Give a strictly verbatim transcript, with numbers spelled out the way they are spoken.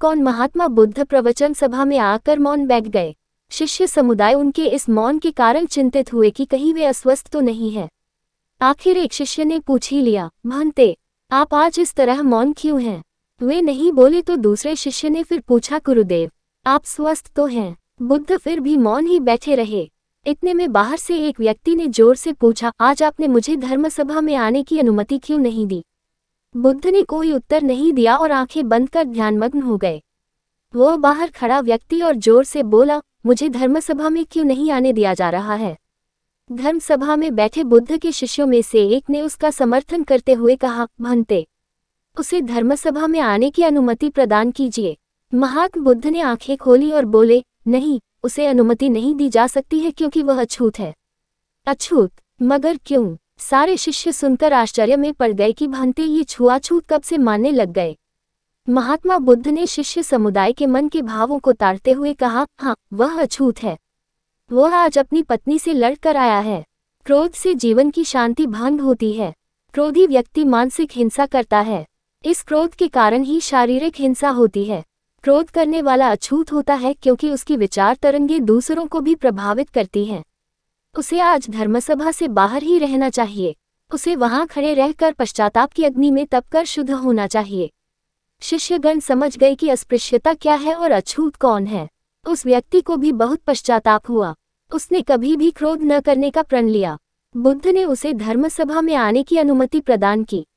कौन महात्मा बुद्ध प्रवचन सभा में आकर मौन बैठ गए। शिष्य समुदाय उनके इस मौन के कारण चिंतित हुए कि कहीं वे अस्वस्थ तो नहीं हैं। आखिर एक शिष्य ने पूछ ही लिया, महंते आप आज इस तरह मौन क्यों हैं? वे नहीं बोले तो दूसरे शिष्य ने फिर पूछा, गुरुदेव आप स्वस्थ तो हैं? बुद्ध फिर भी मौन ही बैठे रहे। इतने में बाहर से एक व्यक्ति ने जोर से पूछा, आज आपने मुझे धर्मसभा में आने की अनुमति क्यों नहीं दी? बुद्ध ने कोई उत्तर नहीं दिया और आंखें बंद कर ध्यानमग्न हो गए। वो बाहर खड़ा व्यक्ति और जोर से बोला, मुझे धर्मसभा में क्यों नहीं आने दिया जा रहा है? धर्मसभा में बैठे बुद्ध के शिष्यों में से एक ने उसका समर्थन करते हुए कहा, महंते उसे धर्मसभा में आने की अनुमति प्रदान कीजिए। महात्मा बुद्ध ने आंखें खोली और बोले, नहीं, उसे अनुमति नहीं दी जा सकती है क्योंकि वह अछूत है। अछूत? मगर क्यों? सारे शिष्य सुनकर आश्चर्य में पड़ गए कि महंते ये छुआछूत कब से मानने लग गए। महात्मा बुद्ध ने शिष्य समुदाय के मन के भावों को तारते हुए कहा, हाँ वह अछूत है। वह आज अपनी पत्नी से लड़ कर आया है। क्रोध से जीवन की शांति भंग होती है। क्रोधी व्यक्ति मानसिक हिंसा करता है। इस क्रोध के कारण ही शारीरिक हिंसा होती है। क्रोध करने वाला अछूत होता है क्योंकि उसकी विचार तरंगें दूसरों को भी प्रभावित करती हैं। उसे आज धर्मसभा से बाहर ही रहना चाहिए। उसे वहां खड़े रहकर पश्चाताप की अग्नि में तपकर शुद्ध होना चाहिए। शिष्यगण समझ गए कि अस्पृश्यता क्या है और अछूत कौन है। उस व्यक्ति को भी बहुत पश्चाताप हुआ। उसने कभी भी क्रोध न करने का प्रण लिया। बुद्ध ने उसे धर्मसभा में आने की अनुमति प्रदान की।